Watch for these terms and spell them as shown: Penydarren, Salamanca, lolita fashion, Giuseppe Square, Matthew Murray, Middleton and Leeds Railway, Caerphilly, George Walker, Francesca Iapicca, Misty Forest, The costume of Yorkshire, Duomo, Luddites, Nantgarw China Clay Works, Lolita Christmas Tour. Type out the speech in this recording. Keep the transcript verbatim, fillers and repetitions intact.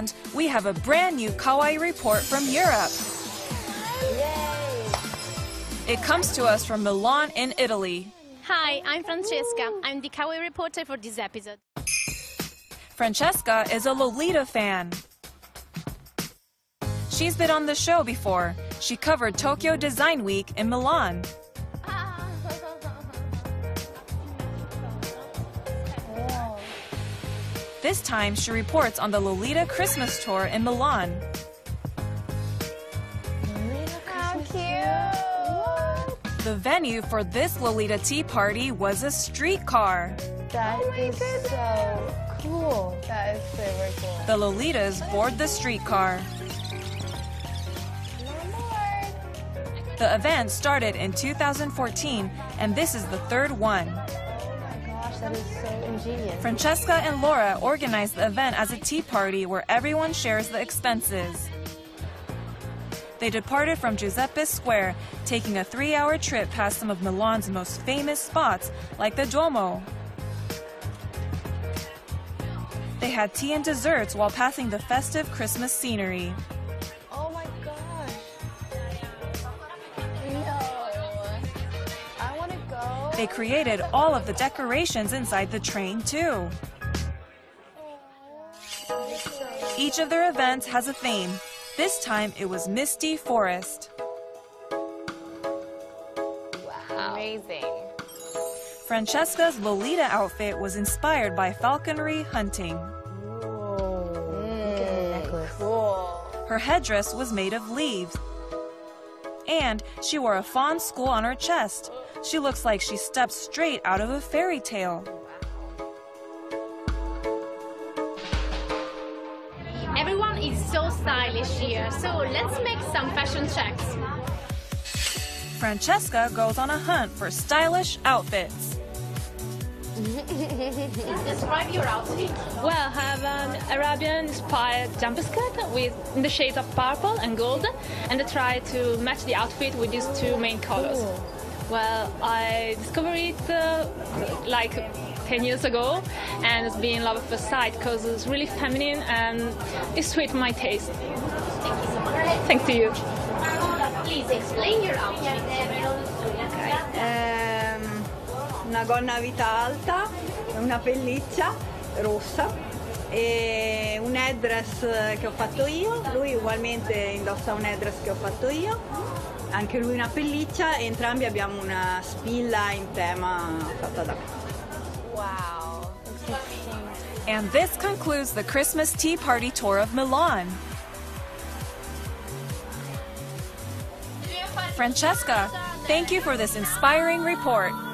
And we have a brand new kawaii report from Europe. Yay. It comes to us from Milan in Italy. Hi, I'm Francesca. I'm the kawaii reporter for this episode. Francesca is a Lolita fan. She's been on the show before. She covered Tokyo Design Week in Milan. This time, she reports on the Lolita Christmas tour in Milan. How cute! The venue for this Lolita tea party was a streetcar. That is so cool. That is super cool. The Lolitas board the streetcar. The event started in two thousand fourteen, and this is the third one. That is so ingenious. Francesca and Laura organized the event as a tea party where everyone shares the expenses. They departed from Giuseppe Square, taking a three-hour trip past some of Milan's most famous spots, like the Duomo. They had tea and desserts while passing the festive Christmas scenery. Oh my gosh. No. They created all of the decorations inside the train, too. Each of their events has a theme. This time, it was Misty Forest. Wow. Amazing. Francesca's Lolita outfit was inspired by falconry hunting. Whoa. Mm, look at her necklace. Cool. Her headdress was made of leaves. And she wore a fawn skull on her chest. She looks like she stepped straight out of a fairy tale. Everyone is so stylish here, so let's make some fashion checks. Francesca goes on a hunt for stylish outfits. Describe your outfit. Well, I have an Arabian-inspired jumper skirt with in the shades of purple and gold, and I try to match the outfit with these two main colors. Ooh. Well, I discovered it uh, like ten years ago, and it's been love at first sight because it's really feminine and it suits my taste. Thank you so much. Thanks to you. Please explain your outfit. Okay. Um, una gonna a vita alta, una pelliccia rossa e un headdress che ho fatto io. Lui ugualmente indossa un headdress che ho fatto io. Anche lui una pelliccia e entrambi abbiamo una spilla in tema fatta da me. Wow. And this concludes the Christmas tea party tour of Milan. Francesca, thank you for this inspiring report.